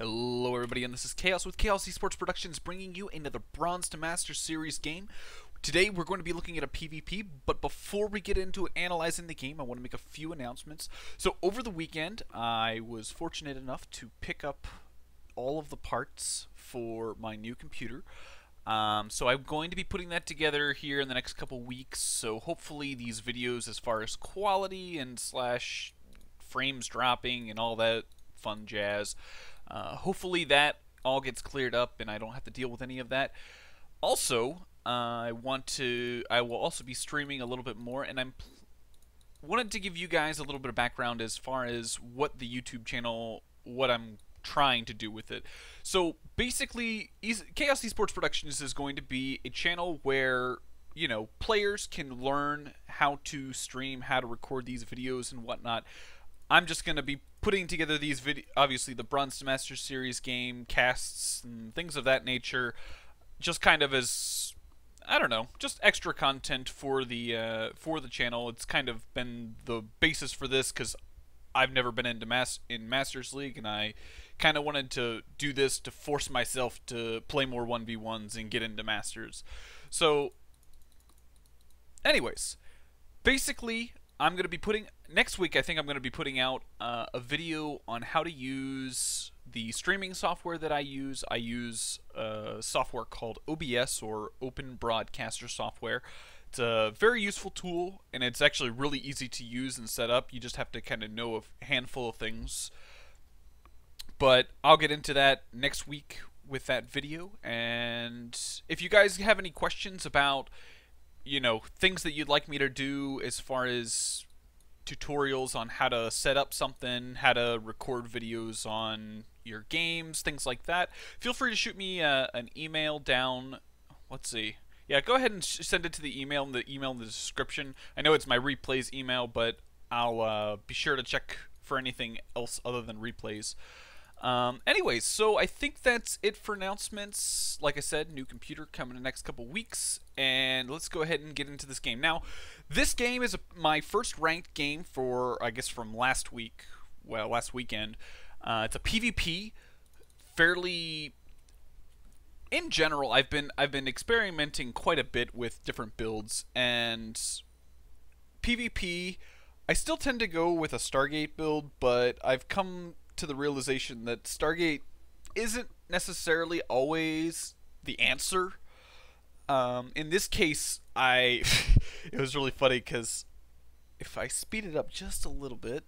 Hello everybody, and this is Chaos with Chaos e-Sports Productions, bringing you another Bronze to Master series game. Today we're going to be looking at a PvP, but before we get into analyzing the game, I want to make a few announcements. So over the weekend, I was fortunate enough to pick up all of the parts for my new computer. So I'm going to be putting that together here in the next couple weeks, so hopefully these videos as far as quality and slash frames dropping and all that fun jazz, hopefully that all gets cleared up and I don't have to deal with any of that. Also, I will also be streaming a little bit more, and I wanted to give you guys a little bit of background as far as what the YouTube channel, what I'm trying to do with it. So basically, Chaos e-Sports Productions is going to be a channel where, you know, players can learn how to stream, how to record these videos and whatnot. I'm just going to be putting together these videos, obviously the Bronze to Master series game, casts, and things of that nature, just kind of as, I don't know, just extra content for the channel. It's kind of been the basis for this because I've never been into Masters League, and I kind of wanted to do this to force myself to play more 1v1s and get into Masters. So, anyways, basically, I'm going to be putting, next week I think I'm going to be putting out a video on how to use the streaming software that I use. I use a software called OBS, or Open Broadcaster Software. It's a very useful tool, and it's actually really easy to use and set up. You just have to kind of know a handful of things. But I'll get into that next week with that video, and if you guys have any questions about, you know, things that you'd like me to do as far as tutorials on how to set up something, how to record videos on your games, things like that, feel free to shoot me an email down. Let's see. Yeah, go ahead and send it to the email, in the description. I know it's my replays email, but I'll be sure to check for anything else other than replays. Anyways, so I think that's it for announcements. Like I said, new computer coming in the next couple weeks, and let's go ahead and get into this game. Now, this game is my first ranked game for, I guess, from last week, well, last weekend. It's a PvP, fairly, in general, I've been experimenting quite a bit with different builds, and PvP, I still tend to go with a Stargate build, but I've come to the realization that Stargate isn't necessarily always the answer. In this case, it was really funny because if I speed it up just a little bit,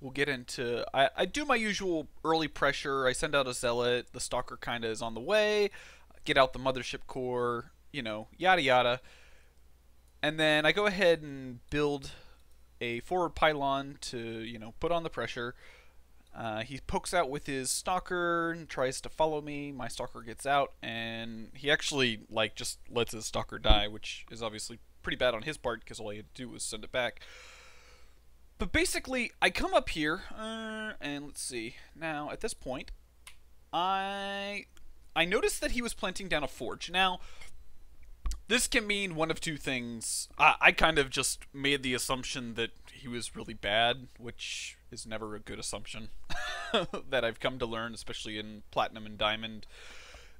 we'll get into, I do my usual early pressure. I send out a zealot, the stalker kind of is on the way, get out the mothership core, you know, yada yada. And then I go ahead and build a forward pylon to, you know, put on the pressure. He pokes out with his stalker and tries to follow me. My stalker gets out, and he actually, like, just lets his stalker die, which is obviously pretty bad on his part because all he had to do was send it back. But basically, I come up here, and let's see. Now, at this point, I noticed that he was planting down a forge. Now, this can mean one of two things. I kind of just made the assumption that he was really bad, which is never a good assumption that I've come to learn, especially in Platinum and Diamond,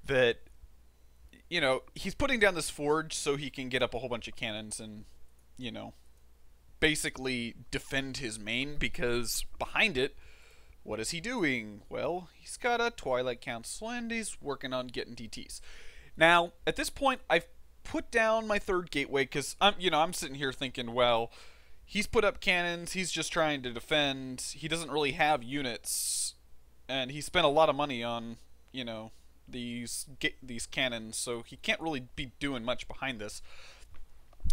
that, you know, he's putting down this forge so he can get up a whole bunch of cannons and, you know, basically defend his main, because behind it, what is he doing? Well, he's got a Twilight Council, and he's working on getting DTs. Now, at this point, I've put down my third gateway because I'm sitting here thinking, well, he's put up cannons, he's just trying to defend, he doesn't really have units, and he spent a lot of money on, you know, these cannons, so he can't really be doing much behind this.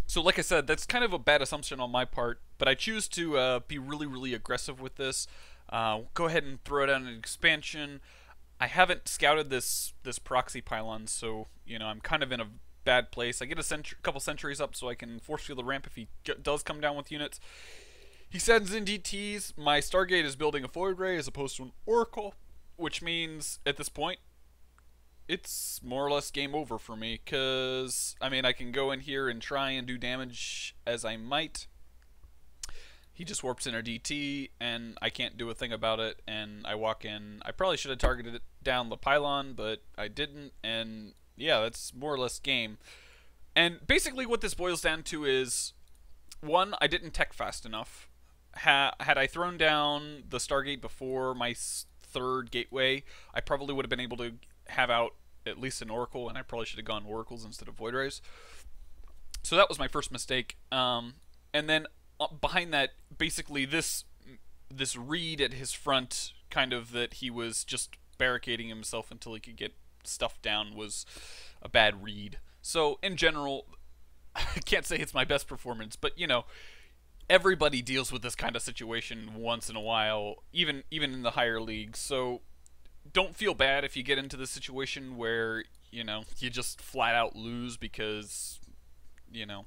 So like I said, that's kind of a bad assumption on my part, but I choose to be really aggressive with this. Go ahead and throw down an expansion. I haven't scouted this proxy pylon, so, you know, I'm kind of in a bad place. I get a couple sentries up so I can force field the ramp if he does come down with units. He sends in DTs. My Stargate is building a forward ray as opposed to an oracle, which means at this point it's more or less game over for me, because I mean, I can go in here and try and do damage as I might. he just warps in our DT, and I can't do a thing about it, and I walk in. I probably should have targeted it down the pylon, but I didn't, and yeah, that's more or less game. And basically what this boils down to is, one, I didn't tech fast enough. Had I thrown down the Stargate before my third gateway, I probably would have been able to have out at least an Oracle, and I probably should have gone Oracles instead of Void Rays. So that was my first mistake. And then behind that, basically this read at his front, kind of that he was just barricading himself until he could get stuff down, was a bad read. So in general, I can't say it's my best performance, but you know, everybody deals with this kind of situation once in a while, even in the higher leagues. So don't feel bad if you get into the situation where, you know, you just flat out lose because, you know,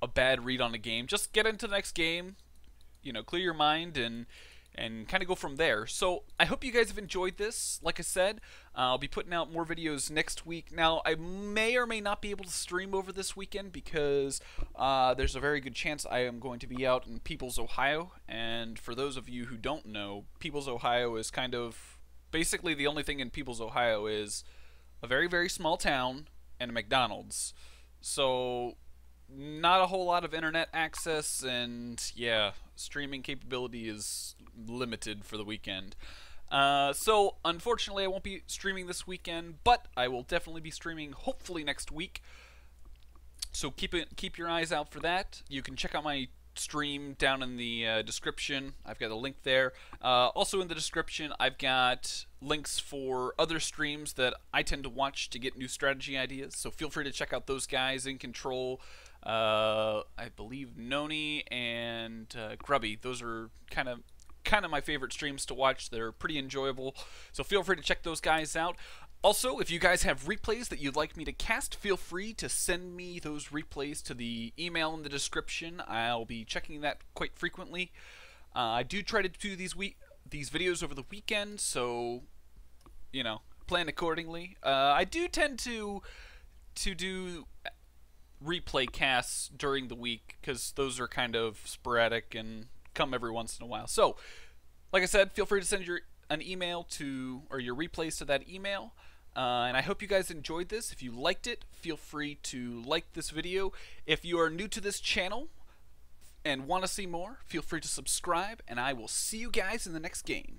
a bad read on a game. Just get into the next game, you know, clear your mind and kind of go from there. So I hope you guys have enjoyed this. Like I said, I'll be putting out more videos next week. Now, I may or may not be able to stream over this weekend because there's a very good chance I am going to be out in People's Ohio. And for those of you who don't know, People's Ohio is kind of basically the only thing in People's Ohio is a very, very small town and a McDonald's. So not a whole lot of internet access, and yeah, streaming capability is limited for the weekend. So unfortunately I won't be streaming this weekend, but I will definitely be streaming hopefully next week. So keep your eyes out for that. You can check out my stream down in the description. I've got a link there. Also in the description I've got links for other streams that I tend to watch to get new strategy ideas, so feel free to check out those guys. In Control, I believe Noni and Grubby, those are kind of my favorite streams to watch. They're pretty enjoyable, so feel free to check those guys out. Also, if you guys have replays that you'd like me to cast, feel free to send me those replays to the email in the description. I'll be checking that quite frequently. I do try to do these videos over the weekend, so, you know, plan accordingly. I do tend to do replay casts during the week because those are kind of sporadic and come every once in a while. So, like I said, feel free to send an email to, or your replays to that email. And I hope you guys enjoyed this. If you liked it, feel free to like this video. If you are new to this channel and want to see more, feel free to subscribe, and I will see you guys in the next game.